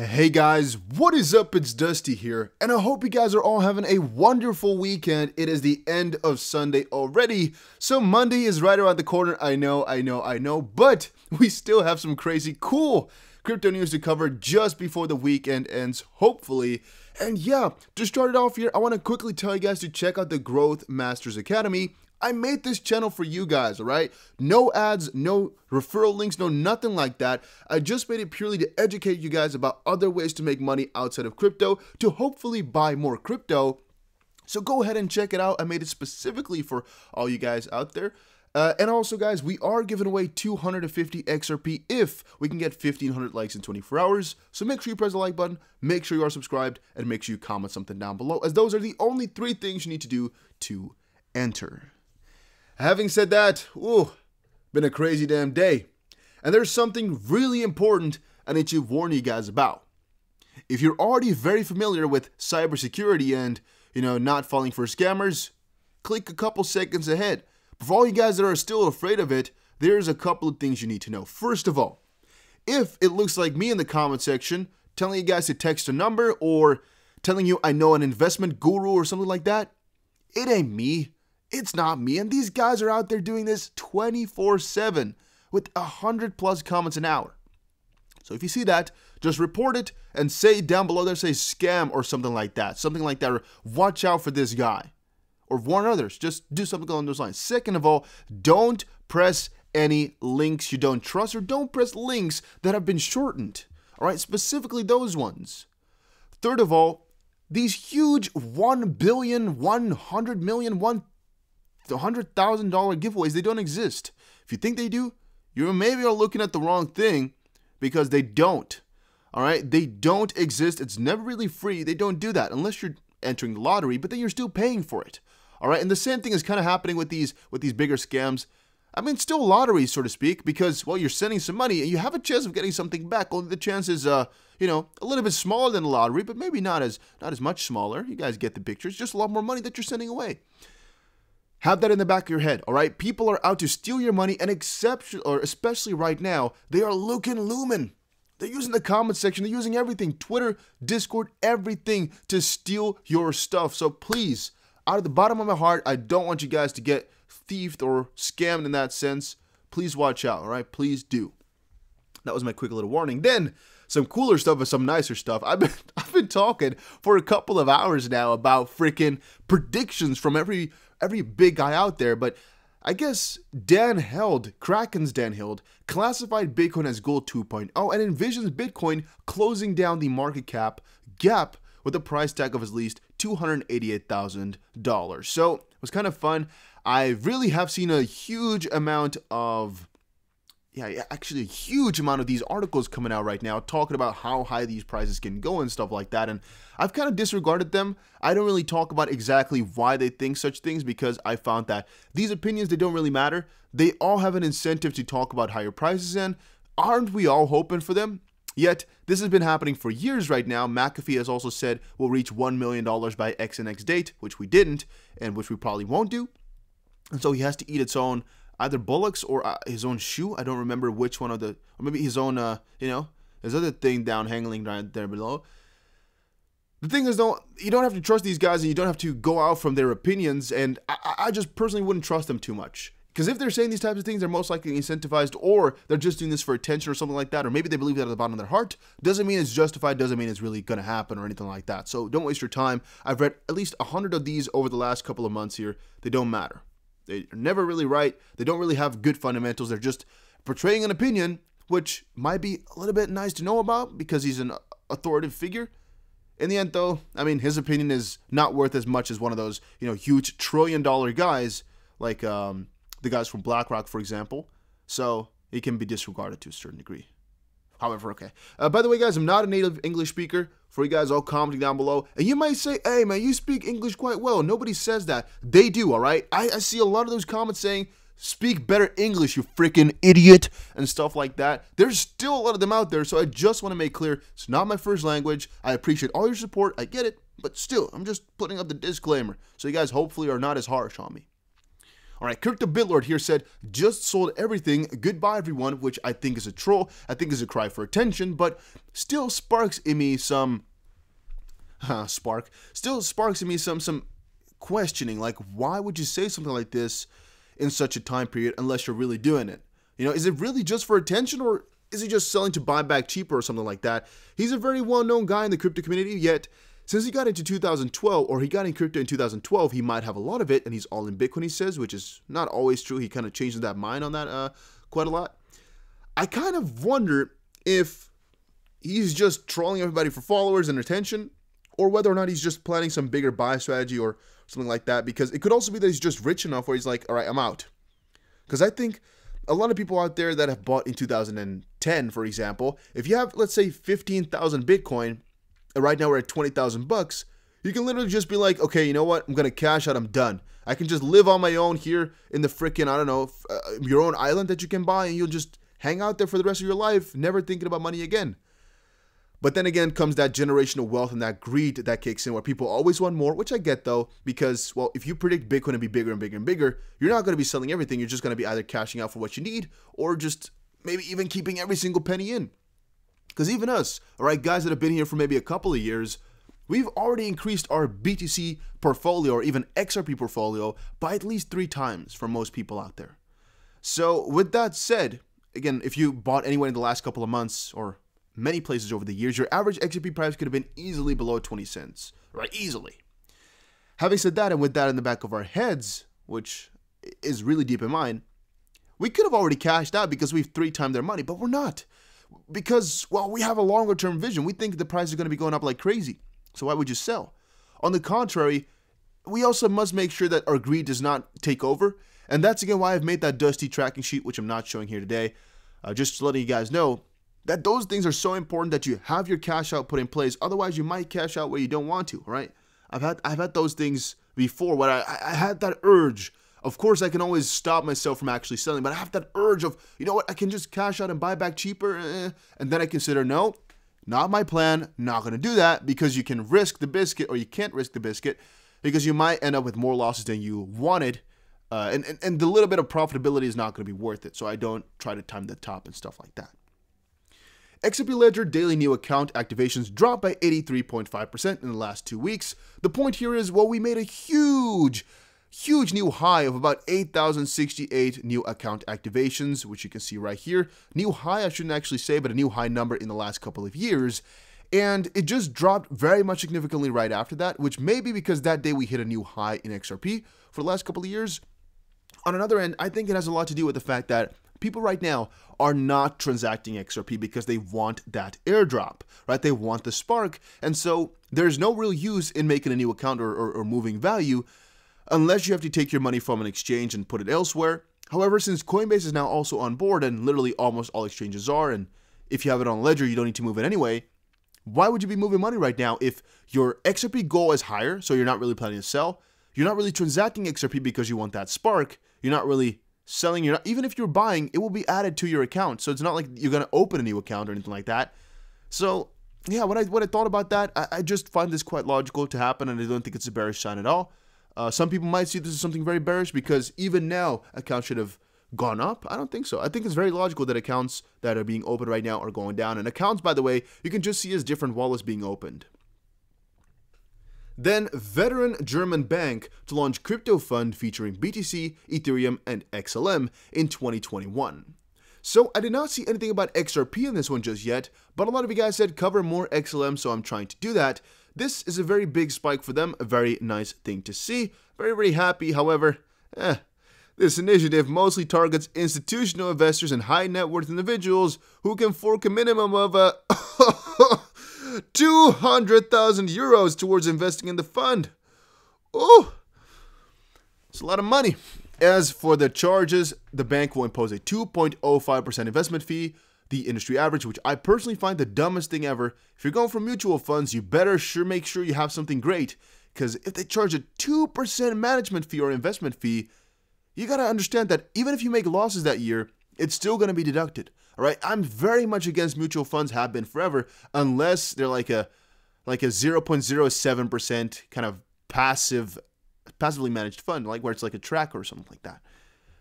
Hey guys, what is up? It's Dusty here, and I hope you guys are all having a wonderful weekend. It is the end of Sunday already, so Monday is right around the corner. I know, but we still have some crazy cool crypto news to cover just before the weekend ends, hopefully. And yeah, to start it off here, I want to quickly tell you guys to check out the Growth Masters Academy. I made this channel for you guys, all right? No ads, no referral links, no nothing like that. I just made it purely to educate you guys about other ways to make money outside of crypto, to hopefully buy more crypto. So go ahead and check it out. I made it specifically for all you guys out there. And also, guys, we are giving away 250 XRP if we can get 1,500 likes in 24 hours. So make sure you press the like button, make sure you are subscribed, and make sure you comment something down below, as those are the only three things you need to do to enter. Having said that, ooh, been a crazy damn day. And there's something really important I need to warn you guys about. If you're already very familiar with cybersecurity and, you know, not falling for scammers, click a couple seconds ahead. But for all you guys that are still afraid of it, there's a couple of things you need to know. First of all, if it looks like me in the comment section telling you guys to text a number or telling you I know an investment guru or something like that, it ain't me. It's not me, and these guys are out there doing this 24/7 with 100 plus comments an hour. So if you see that, just report it and say down below there, say scam or something like that, or watch out for this guy, or warn others. Just do something along those lines. Second of all, don't press any links you don't trust, or don't press links that have been shortened, all right, specifically those ones. Third of all, these huge $1 billion, $100 million, $100,000 giveaways, they don't exist. If you think they do, you maybe are looking at the wrong thing, because they don't. All right, they don't exist. It's never really free. They don't do that unless you're entering the lottery, but then you're still paying for it. All right, and the same thing is kind of happening with these bigger scams. I mean, still lotteries, so to speak, because, well, you're sending some money and you have a chance of getting something back. Only the chance is, you know, a little bit smaller than the lottery, but maybe not as much smaller. You guys get the picture. It's just a lot more money that you're sending away. Have that in the back of your head, all right? People are out to steal your money, and especially right now, they are looking lumen. They're using the comment section. They're using everything, Twitter, Discord, everything to steal your stuff. So please, out of the bottom of my heart, I don't want you guys to get thieved or scammed in that sense. Please watch out, all right? Please do. That was my quick little warning. Then some cooler stuff and some nicer stuff. I've been talking for a couple of hours now about freaking predictions from every big guy out there, but I guess Dan Held, Kraken's Dan Held, classified Bitcoin as gold 2.0 and envisions Bitcoin closing down the market cap gap with a price tag of at least $288,000. So it was kind of fun. I really have seen a huge amount of, yeah, actually a huge amount of these articles coming out right now talking about how high these prices can go and stuff like that, and I've kind of disregarded them. I don't really talk about exactly why they think such things, because I found that these opinions, they don't really matter. They all have an incentive to talk about higher prices, and aren't we all hoping for them? Yet this has been happening for years right now. McAfee has also said we'll reach $1 million by X and X date, which we didn't, and which we probably won't do, and so he has to eat its own either bullocks or his own shoe. I don't remember which one of the, or maybe his own, you know, his other thing down hanging right there below. The thing is though, you don't have to trust these guys, and you don't have to go out from their opinions, and I just personally wouldn't trust them too much. Because if they're saying these types of things, they're most likely incentivized, or they're just doing this for attention or something like that, or maybe they believe that at the bottom of their heart. Doesn't mean it's justified, doesn't mean it's really going to happen or anything like that. So don't waste your time. I've read at least 100 of these over the last couple of months here. They don't matter. They're never really right. They don't really have good fundamentals. They're just portraying an opinion, which might be a little bit nice to know about because he's an authoritative figure. In the end, though, I mean, his opinion is not worth as much as one of those, you know, huge trillion-dollar guys like the guys from BlackRock, for example. So he can be disregarded to a certain degree. However, okay. By the way, guys, I'm not a native English speaker. For you guys all commenting down below, and you might say, hey man, you speak English quite well. Nobody says that. They do, all right? I see a lot of those comments saying, speak better English, you freaking idiot, and stuff like that. There's still a lot of them out there, so I just want to make clear, it's not my first language. I appreciate all your support. I get it, but still, I'm just putting up the disclaimer, so you guys hopefully are not as harsh on me. All right, CryptoBitLord here said, just sold everything, goodbye everyone, which I think is a troll. I think is a cry for attention, but still sparks in me some questioning, like why would you say something like this in such a time period unless you're really doing it? You know, is it really just for attention, or is he just selling to buy back cheaper or something like that? He's a very well-known guy in the crypto community, yet since he got into 2012, or he got in crypto in 2012, he might have a lot of it, and he's all in Bitcoin, he says, which is not always true. He kind of changes that mind on that quite a lot. I kind of wonder if he's just trolling everybody for followers and attention, or whether or not he's just planning some bigger buy strategy or something like that, because it could also be that he's just rich enough where he's like, all right, I'm out. Because I think a lot of people out there that have bought in 2010, for example, if you have, let's say, 15,000 Bitcoin, and right now we're at 20,000 bucks, you can literally just be like, okay, you know what? I'm going to cash out. I'm done. I can just live on my own here in the freaking, I don't know, your own island that you can buy, and you'll just hang out there for the rest of your life, never thinking about money again. But then again comes that generational wealth and that greed that kicks in, where people always want more, which I get though, because, well, if you predict Bitcoin to be bigger and bigger and bigger, you're not going to be selling everything. You're just going to be either cashing out for what you need, or just maybe even keeping every single penny in. Because even us, all right, guys that have been here for maybe a couple of years, we've already increased our BTC portfolio, or even XRP portfolio, by at least 3 times for most people out there. So with that said, again, if you bought anywhere in the last couple of months, or many places over the years, your average XRP price could have been easily below 20 cents, right? Easily. Having said that, and with that in the back of our heads, which is really deep in mind, we could have already cashed out because we've 3 times their money, but we're not. Because, well, we have a longer term vision. We think the price is going to be going up like crazy. So why would you sell? On the contrary, we also must make sure that our greed does not take over. And that's again why I've made that dusty tracking sheet, which I'm not showing here today. Just letting you guys know that those things are so important that you have your cash out put in place. Otherwise, you might cash out where you don't want to, right? I've had those things before where I had that urge. Of course, I can always stop myself from actually selling, but I have that urge of, you know what, I can just cash out and buy back cheaper. And then I consider, no, not my plan. Not going to do that, because you can risk the biscuit, or you can't risk the biscuit, because you might end up with more losses than you wanted. And the little bit of profitability is not going to be worth it. So I don't try to time the top and stuff like that. XRP Ledger daily new account activations dropped by 83.5% in the last 2 weeks. The point here is, well, we made a huge new high of about 8,068 new account activations, which you can see right here. New high, I shouldn't actually say, but a new high number in the last couple of years. And it just dropped very much significantly right after that, which may be because that day we hit a new high in XRP for the last couple of years. On another end, I think it has a lot to do with the fact that people right now are not transacting XRP because they want that airdrop, right? They want the spark. And so there's no real use in making a new account or moving value unless you have to take your money from an exchange and put it elsewhere. However, since Coinbase is now also on board, and literally almost all exchanges are, and if you have it on Ledger, you don't need to move it anyway, why would you be moving money right now if your XRP goal is higher, so you're not really planning to sell? You're not really transacting XRP because you want that spark. You're not really selling. You're not, even if you're buying, it will be added to your account. So it's not like you're going to open a new account or anything like that. So yeah, when I thought about that, I just find this quite logical to happen, and I don't think it's a bearish sign at all. Some people might see this as something very bearish because even now accounts should have gone up. I don't think so. I think it's very logical that accounts that are being opened right now are going down. And accounts, by the way, you can just see as different wallets being opened. Then, veteran German bank to launch crypto fund featuring BTC, Ethereum, and XLM in 2021. So I did not see anything about XRP in this one just yet, but a lot of you guys said cover more XLM, so I'm trying to do that. This is a very big spike for them, a very nice thing to see. Very, very happy. However, this initiative mostly targets institutional investors and high net worth individuals who can fork a minimum of a €200,000 towards investing in the fund. Oh, it's a lot of money. As for the charges, the bank will impose a 2.05% investment fee, the industry average, which I personally find the dumbest thing ever. If you're going for mutual funds, you better sure make sure you have something great, because if they charge a 2% management fee or investment fee, you got to understand that even if you make losses that year, it's still going to be deducted. All right, I'm very much against mutual funds, have been forever, unless they're like a 0.07% kind of passive passively managed fund, like where it's like a tracker or something like that.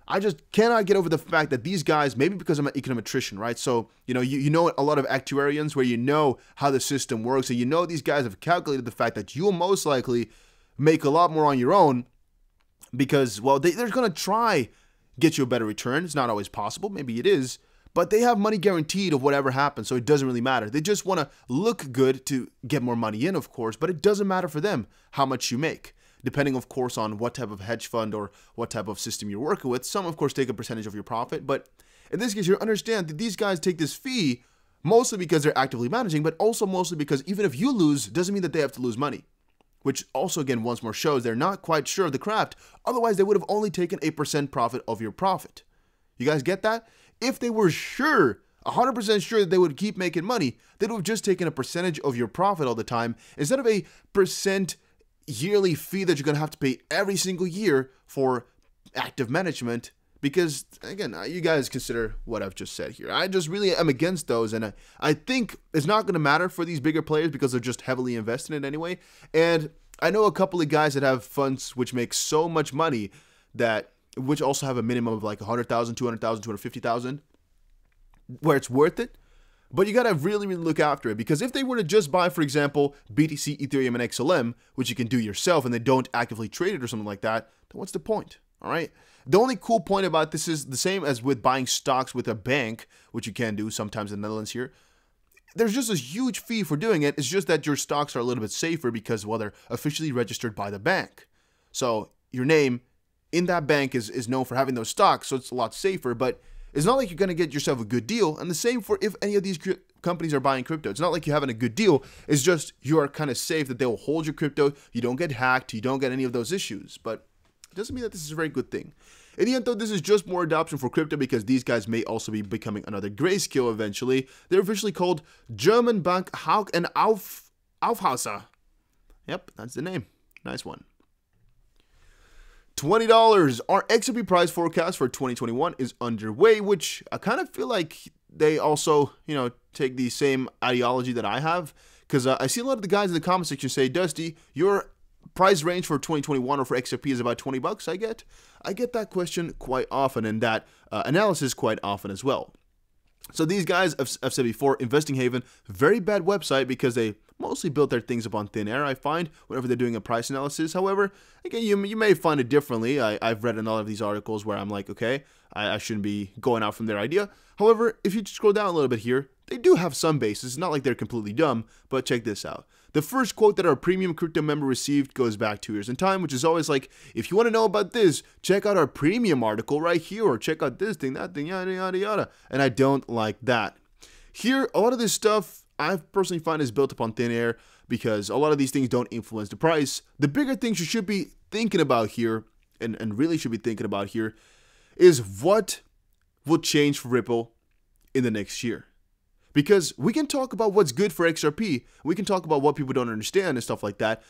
I just cannot get over the fact that these guys, maybe because I'm an econometrician, right? So, you know a lot of actuarians where you know how the system works, and you know these guys have calculated the fact that you'll most likely make a lot more on your own because, well, they're going to try get you a better return. It's not always possible. Maybe it is. But they have money guaranteed of whatever happens, so it doesn't really matter. They just want to look good to get more money in, of course, but it doesn't matter for them how much you make. Depending, of course, on what type of hedge fund or what type of system you're working with. Some, of course, take a percentage of your profit, but in this case, you understand that these guys take this fee mostly because they're actively managing, but also mostly because even if you lose, doesn't mean that they have to lose money, which also, again, once more shows they're not quite sure of the craft. Otherwise, they would have only taken a % profit of your profit. You guys get that? If they were sure, 100% sure that they would keep making money, they would have just taken a percentage of your profit all the time instead of a % yearly fee that you're going to have to pay every single year for active management. Because, again, you guys consider what I've just said here. I just really am against those, and I think it's not going to matter for these bigger players because they're just heavily invested in it anyway. And I know a couple of guys that have funds which make so much money that, which also have a minimum of like 100,000, 200,000, 250,000, where it's worth it. But you got to really, really look after it, because if they were to just buy, for example, BTC, Ethereum, and XLM, which you can do yourself, and they don't actively trade it or something like that, then what's the point? All right. The only cool point about this is the same as with buying stocks with a bank, which you can do sometimes in the Netherlands here. There's just a huge fee for doing it. It's just that your stocks are a little bit safer because, well, they're officially registered by the bank. So your name in that bank is known for having those stocks, so it's a lot safer, but it's not like you're going to get yourself a good deal. And the same for if any of these companies are buying crypto. It's not like you're having a good deal. It's just you are kind of safe that they will hold your crypto. You don't get hacked. You don't get any of those issues. But it doesn't mean that this is a very good thing. In the end, though, this is just more adoption for crypto because these guys may also be becoming another Grayscale eventually. They're officially called German Bank Hauck and Aufhauser. Yep, that's the name. Nice one. $20. Our XRP price forecast for 2021 is underway, which I kind of feel like they also, take the same ideology that I have, because I see a lot of the guys in the comment section say, Dusty, your price range for 2021 or for XRP is about $20. I get that question quite often, and that analysis quite often as well. So these guys, I've said before, Investing Haven, very bad website because they mostly built their things upon thin air, I find, whenever they're doing a price analysis. However, again, you may find it differently. I've read in a lot of these articles where I'm like, okay, I shouldn't be going out from their idea. However, if you scroll down a little bit here, they do have some basis. It's not like they're completely dumb, but check this out. The first quote that our premium crypto member received goes back 2 years in time, which is always like, if you want to know about this, check out our premium article right here, or check out this thing, that thing, yada, yada, yada. And I don't like that. Here, a lot of this stuff I personally find is built upon thin air because a lot of these things don't influence the price. The bigger things you should be thinking about here, and really should be thinking about here, is what will change for Ripple in the next year. Because we can talk about what's good for XRP, we can talk about what people don't understand and stuff like that,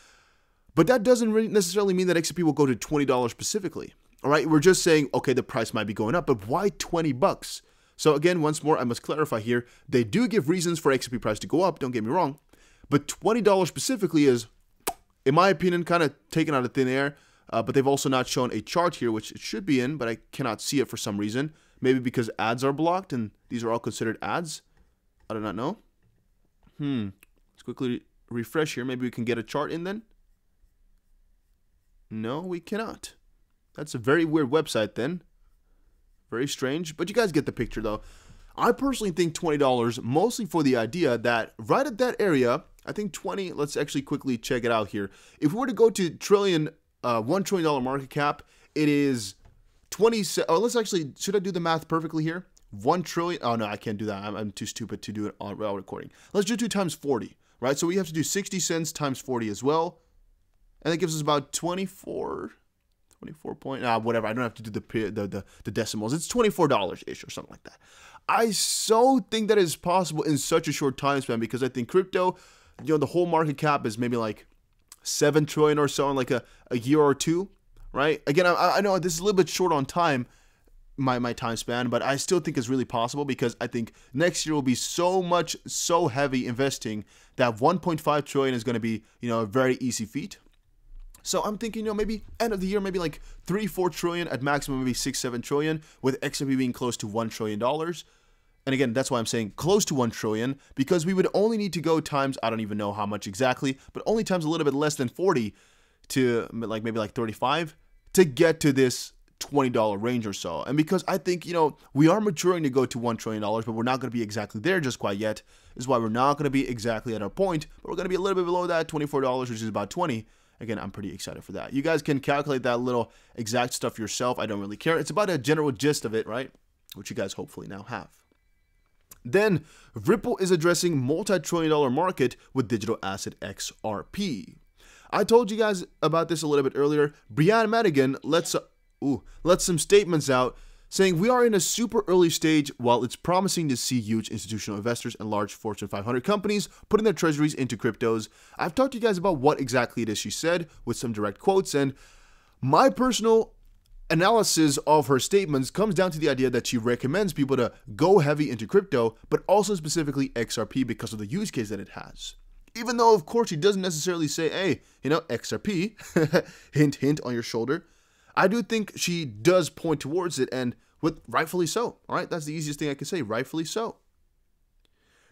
but that doesn't really necessarily mean that XRP will go to $20 specifically. All right, we're just saying, okay, the price might be going up, but why $20? So again, once more, I must clarify here, they do give reasons for XRP price to go up, don't get me wrong, but $20 specifically is, in my opinion, kind of taken out of thin air, but they've also not shown a chart here, which it should be in, but I cannot see it for some reason, maybe because ads are blocked and these are all considered ads. I do not know. Let's quickly refresh here. Maybe we can get a chart in then. No, we cannot. That's a very weird website then. Very strange. But you guys get the picture though. I personally think $20 mostly for the idea that right at that area, I think 20, let's actually quickly check it out here. If we were to go to $1 trillion market cap, it is 20, oh, let's actually, should I do the math perfectly here? 1 trillion. Oh no, I can't do that. I'm too stupid to do it on recording. Let's do 2 times 40, right? So we have to do 60 cents times 40 as well, and that gives us about 24 point, whatever. I don't have to do the decimals. It's $24 ish or something like that. I so think that is possible in such a short time span, because I think crypto, the whole market cap is maybe like 7 trillion or so in like a year or two, right? Again, I know this is a little bit short on time, my time span, but I still think it's really possible, because I think next year will be so heavy investing that 1.5 trillion is going to be, a very easy feat. So I'm thinking, you know, maybe end of the year, maybe like 3-4 trillion, at maximum maybe 6-7 trillion, with XRP being close to $1 trillion. And again, that's why I'm saying close to 1 trillion, because we would only need to go times, I don't even know how much exactly, but only times a little bit less than 40 to like maybe like 35 to get to this $20 range or so. And because I think, you know, we are maturing to go to $1 trillion, but we're not going to be exactly there just quite yet. This is why we're not going to be exactly at our point, but we're going to be a little bit below that, $24, which is about 20. Again, I'm pretty excited for that. You guys can calculate that little exact stuff yourself. I don't really care. It's about a general gist of it, right? Which you guys hopefully now have. Then, Ripple is addressing multi-trillion-dollar market with digital asset XRP. I told you guys about this a little bit earlier. Brian Madigan lets some statements out saying, "We are in a super early stage, while it's promising to see huge institutional investors and large Fortune 500 companies putting their treasuries into cryptos." I've talked to you guys about what exactly it is she said with some direct quotes, and my personal analysis of her statements comes down to the idea that she recommends people to go heavy into crypto, but also specifically XRP because of the use case that it has. Even though, of course, she doesn't necessarily say, hey, you know, XRP, hint, hint on your shoulder, I do think she does point towards it, and with rightfully so. All right, that's the easiest thing I can say, rightfully so.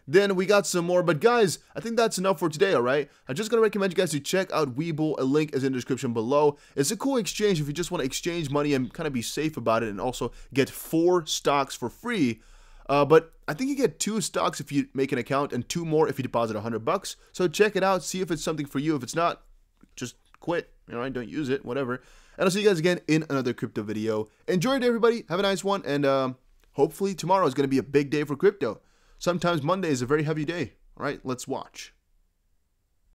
Then we got some more, but guys, I think that's enough for today, all right? I'm just going to recommend you guys to check out Webull. A link is in the description below. It's a cool exchange if you just want to exchange money and kind of be safe about it, and also get 4 stocks for free. But I think you get 2 stocks if you make an account, and 2 more if you deposit $100. So check it out, see if it's something for you. If it's not, just quit, all right? Don't use it, whatever. And I'll see you guys again in another crypto video. Enjoy it, everybody. Have a nice one, and hopefully tomorrow is going to be a big day for crypto. Sometimes Monday is a very heavy day, all right? Let's watch.